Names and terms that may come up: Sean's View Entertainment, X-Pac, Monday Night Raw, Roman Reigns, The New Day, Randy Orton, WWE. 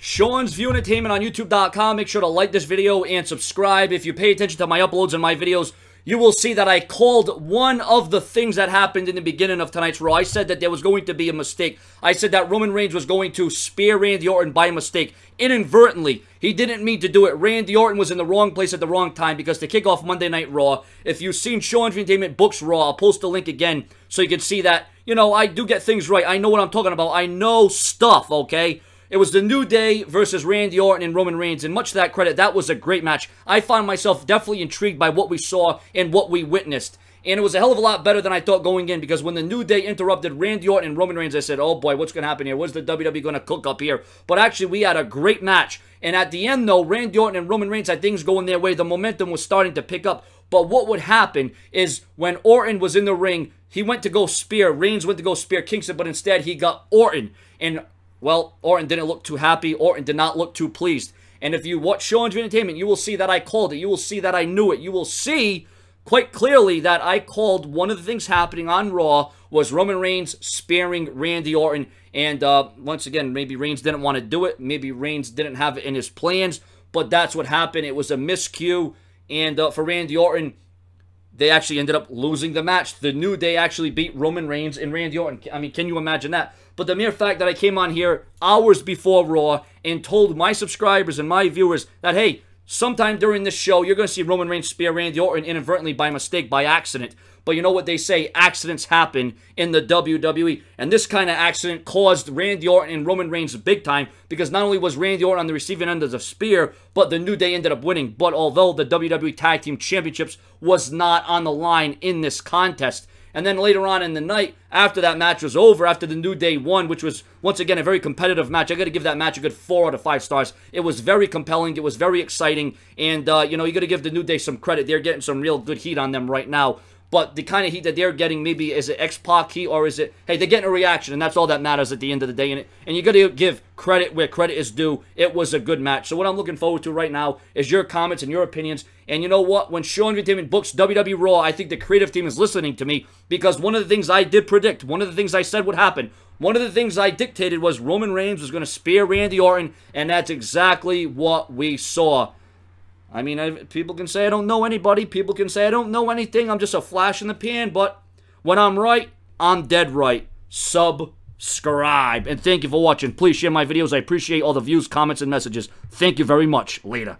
Sean's View Entertainment on YouTube.com. Make sure to like this video and subscribe. If you pay attention to my uploads and my videos, you will see that I called one of the things that happened in the beginning of tonight's Raw. I said that there was going to be a mistake. I said that Roman Reigns was going to spear Randy Orton by mistake. Inadvertently, he didn't mean to do it. Randy Orton was in the wrong place at the wrong time because to kick off Monday Night Raw, if you've seen Sean's View Entertainment books Raw, I'll post the link again so you can see that, you know, I do get things right. I know what I'm talking about. I know stuff, okay? It was The New Day versus Randy Orton and Roman Reigns, and much to that credit, that was a great match. I found myself definitely intrigued by what we saw and what we witnessed. And it was a hell of a lot better than I thought going in, because when The New Day interrupted Randy Orton and Roman Reigns, I said, oh boy, what's going to happen here? What's the WWE going to cook up here? But actually, we had a great match. And at the end, though, Randy Orton and Roman Reigns had things going their way. The momentum was starting to pick up. But what would happen is when Orton was in the ring, he went to go spear. Reigns went to go spear Kingston, but instead he got Orton. And well, Orton didn't look too happy. Orton did not look too pleased. And if you watch Sean's View Entertainment, you will see that I called it. You will see that I knew it. You will see quite clearly that I called one of the things happening on Raw was Roman Reigns spearing Randy Orton. And once again, maybe Reigns didn't want to do it. Maybe Reigns didn't have it in his plans. But that's what happened. It was a miscue. And for Randy Orton, they actually ended up losing the match. The New Day actually beat Roman Reigns and Randy Orton. I mean, can you imagine that? But the mere fact that I came on here hours before Raw and told my subscribers and my viewers that, hey, sometime during this show, you're going to see Roman Reigns spear Randy Orton inadvertently by mistake, by accident. But you know what they say, accidents happen in the WWE. And this kind of accident caused Randy Orton and Roman Reigns big time, because not only was Randy Orton on the receiving end of the spear, but the New Day ended up winning. But although the WWE Tag Team Championships was not on the line in this contest. And then later on in the night, after that match was over, after the New Day won, which was, once again, a very competitive match. I got to give that match a good 4 out of 5 stars. It was very compelling. It was very exciting. And, you know, you got to give the New Day some credit. They're getting some real good heat on them right now. But the kind of heat that they're getting, maybe, is it X-Pac heat, or is it, hey, they're getting a reaction, and that's all that matters at the end of the day. And you got to give credit where credit is due. It was a good match. So what I'm looking forward to right now is your comments and your opinions. And you know what? When Sean's View Entertainment books WWE Raw, I think the creative team is listening to me, because one of the things I did predict, one of the things I said would happen, one of the things I dictated was Roman Reigns was going to spear Randy Orton, and that's exactly what we saw. I mean, people can say I don't know anybody. People can say I don't know anything. I'm just a flash in the pan. But when I'm right, I'm dead right. Subscribe. And thank you for watching. Please share my videos. I appreciate all the views, comments, and messages. Thank you very much. Later.